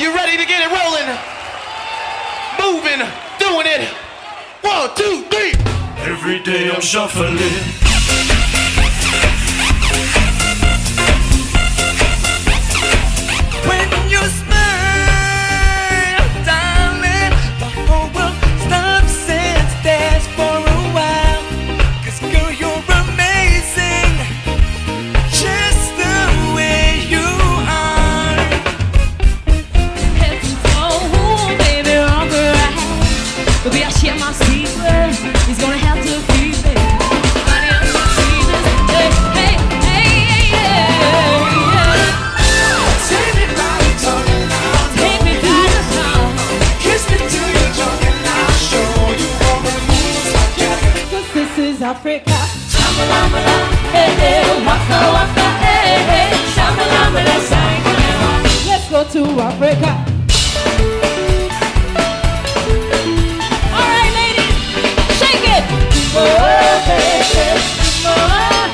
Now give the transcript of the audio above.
You ready to get it rolling? Moving, doing it. 1, 2, 3. Every day I'm shuffling. When you smile, darling, the whole world stops and stares for a while. 'Cause girl, you're amazing, just the way you are. Heaven's cold, baby, all right. Maybe I share my secret. He's gonna have to be there. Africa, Shamalama, hey, hey, waka waka, hey, hey, Shamalama, let's go to Africa. All right, ladies, shake it. Oh, baby, oh.